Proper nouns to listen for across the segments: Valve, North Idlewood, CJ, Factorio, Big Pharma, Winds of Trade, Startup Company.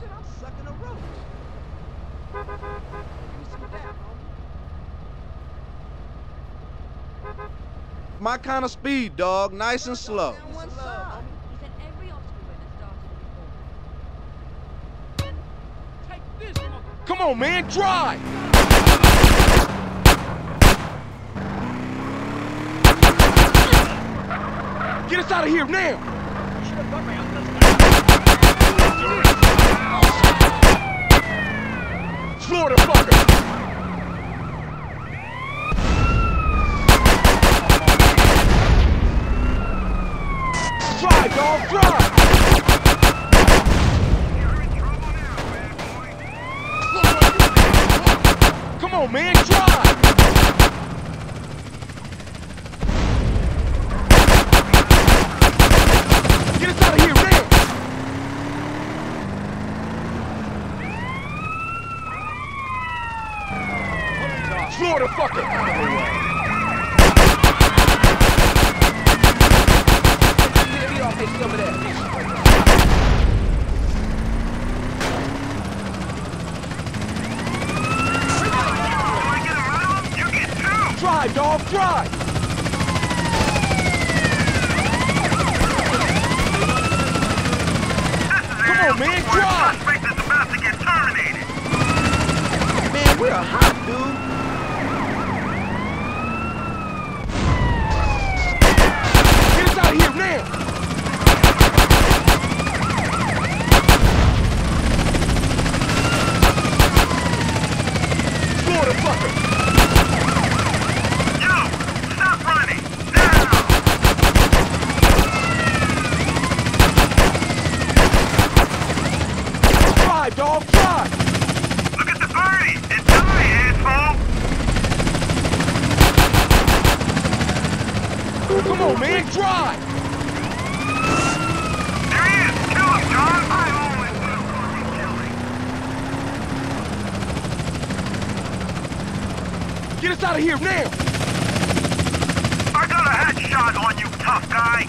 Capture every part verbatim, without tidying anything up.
shit, I'm sucking a roach. Give me some of that, homie. My kind of speed, dog. Nice and slow. Come on, man, drive! Get us out of here now! Slaughter, fucker! Drive, dog, drive! Come on, man, drive! Get us out of here, man! Slaughter, fucker! Drive, dog, drive! Come on, man, drive! Suspect is about to get terminated. Man, we're a hot dude. Get us out of here now! Florida fucker! Dog, drive! Look at the birdie! It's die, asshole! Come on, man, drive! There he is! Kill him, John! I always will fucking kill him! Get us out of here now! I got a headshot on you, tough guy!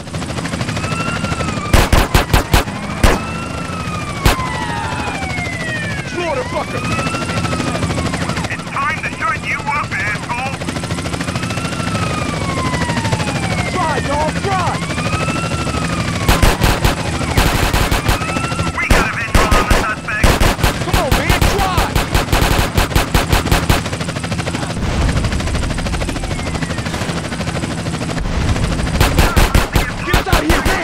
Motherfucker! It's time to shut you up, asshole! Try, dog, try! We got a visual on the suspect! Come on, man, try! Get us out of here, man!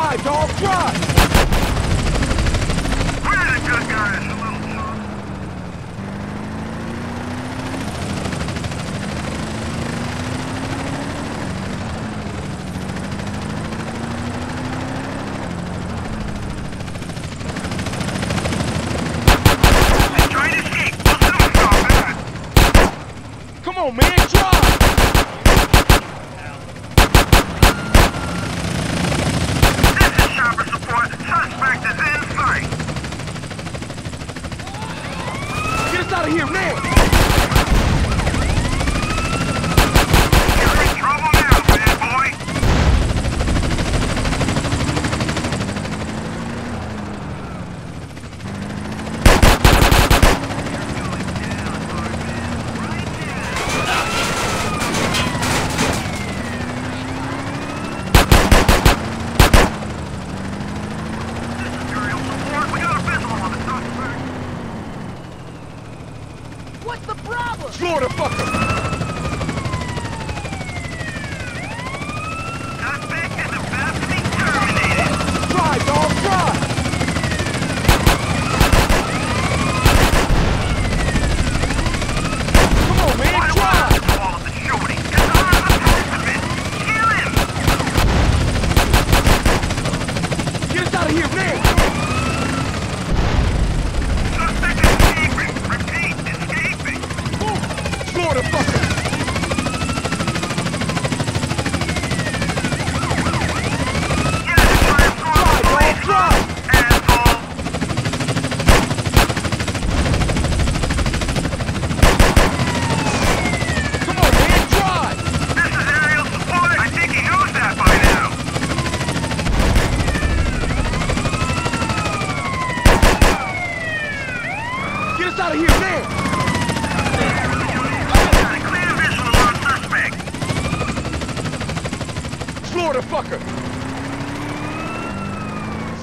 Drive, dog, drive! Asshole!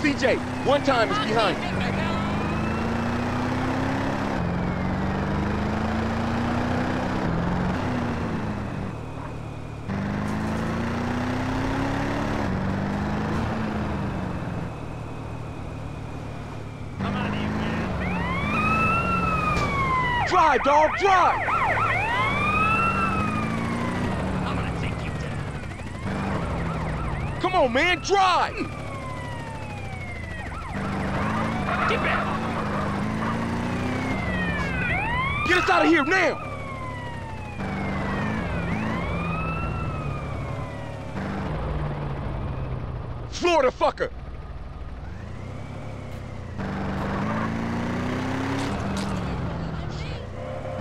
C J, one time is behind you. Come on in, man. Drive, dog, drive! I'm gonna take you down. Come on, man, drive! Get back! Get us out of here now! Florida fucker!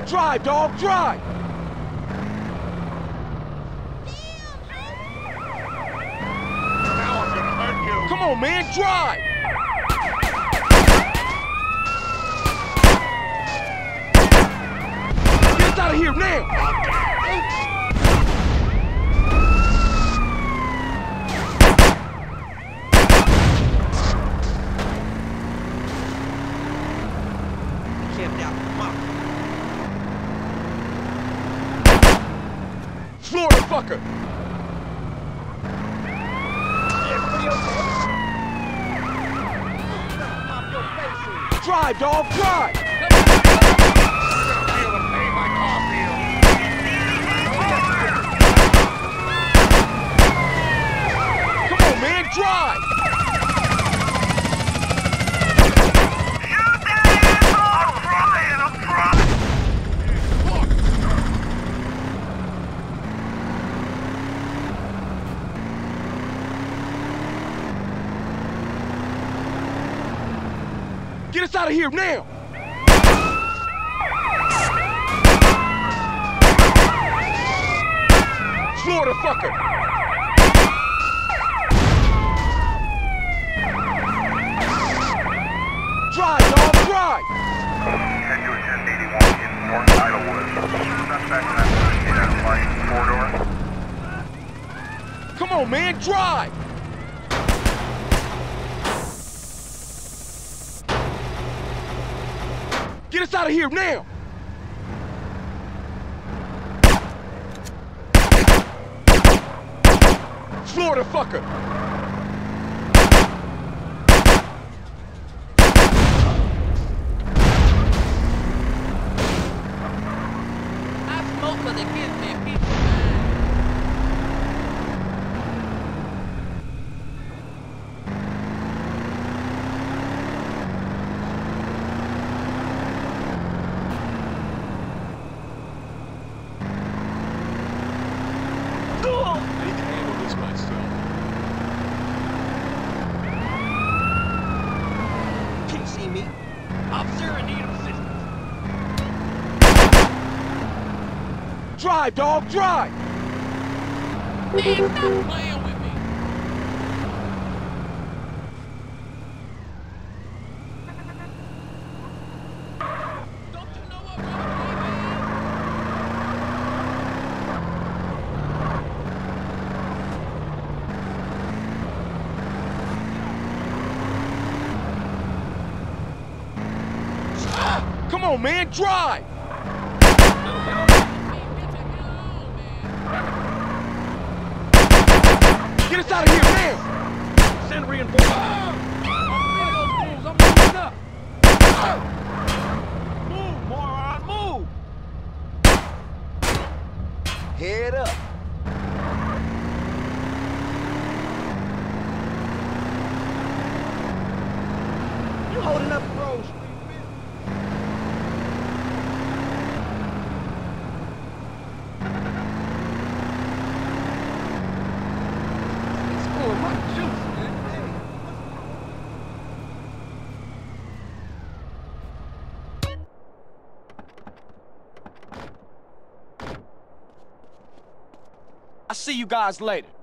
Drive, dog, drive! Now I'm gonna hurt you! Come on, man, drive! Out of here now! Florida fucker! Everybody okay? Drive, dog, drive! Drive! You damn! I'm trying, I'm trying! Get us out of here now! Florida fucker! Drive, dog, drive! ten to ten eighty-one in North Idlewood. Suspect in a light corridor. Come on, man, drive! Get us out of here now! Florida fucker! Drive, dog, drive! Man, stop playing with me! Don't you know what wrong with me? Come on, man, drive! Get us out of here now! Send reinforcements. I'm moving those moves. I'm moving up. Move, moron, move! Head up. You holding up the road, see you guys later.